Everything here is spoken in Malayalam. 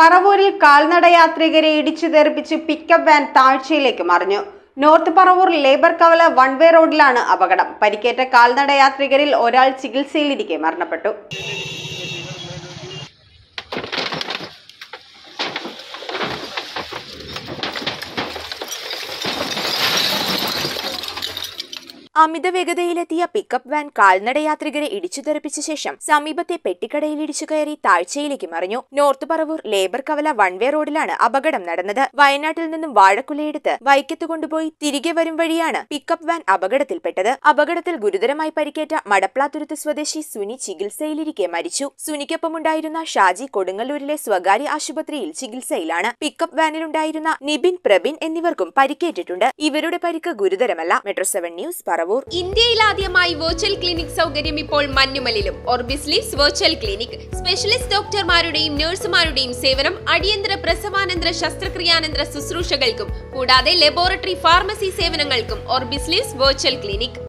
പറവൂരിൽ കാൽനടയാത്രികരെ ഇടിച്ചു തെറിപ്പിച്ച് പിക്കപ്പ് വാൻ താഴ്ചയിലേക്ക് മറിഞ്ഞു. നോർത്ത് പറവൂർ ലേബർ കവല വൺവേ റോഡിലാണ് അപകടം. പരിക്കേറ്റ കാൽനടയാത്രികരിൽ ഒരാൾ ചികിത്സയിലിരിക്കെ മരണപ്പെട്ടു. അമിത വേഗതയിലെത്തിയ പിക്കപ്പ് വാൻ കാൽനടയാത്രികരെ ഇടിച്ചു തെറിപ്പിച്ച ശേഷം സമീപത്തെ പെട്ടിക്കടയിൽ ഇടിച്ചു കയറി താഴ്ചയിലേക്ക് മറിഞ്ഞു. നോർത്ത് പറവൂർ ലേബർ കവല വൺവേ റോഡിലാണ് അപകടം നടന്നത്. വയനാട്ടിൽ നിന്നും വാഴക്കുലയെടുത്ത് വൈക്കത്ത് കൊണ്ടുപോയി തിരികെ വരും വഴിയാണ് പിക്കപ്പ് വാൻ അപകടത്തിൽപ്പെട്ടത്. അപകടത്തിൽ ഗുരുതരമായി പരിക്കേറ്റ മടപ്ലാത്തുരുത്ത് സ്വദേശി സുനി ചികിത്സയിലിരിക്കെ മരിച്ചു. സുനിക്കൊപ്പമുണ്ടായിരുന്ന ഷാജി കൊടുങ്ങല്ലൂരിലെ സ്വകാര്യ ആശുപത്രിയിൽ ചികിത്സയിലാണ്. പിക്കപ്പ് വാനിലുണ്ടായിരുന്ന നിബിൻ, പ്രബിൻ എന്നിവർക്കും പരിക്കേറ്റിട്ടുണ്ട്. ഇവരുടെ പരിക്ക് ഗുരുതരമല്ല. Metro 7 news Paravur. ഇന്ത്യയിലാദ്യമായി വെർച്വൽ ക്ലിനിക് സൗകര്യം ഇപ്പോൾ മഞ്ഞുമലിലും. Orbis Leaves virtual clinic specialist ഡോക്ടർമാരുടെയും നഴ്സുമാരുടെയും സേവനം അടിയന്തര പ്രസവാനന്തര ശസ്ത്രക്രിയാനന്തര ശുശ്രൂഷകൾക്കും കൂടാതെ ലബോറട്ടറി ഫാർമസി സേവനങ്ങൾക്കും ഓർബിസ് ലീവ്സ് വെർച്വൽ ക്ലിനിക്.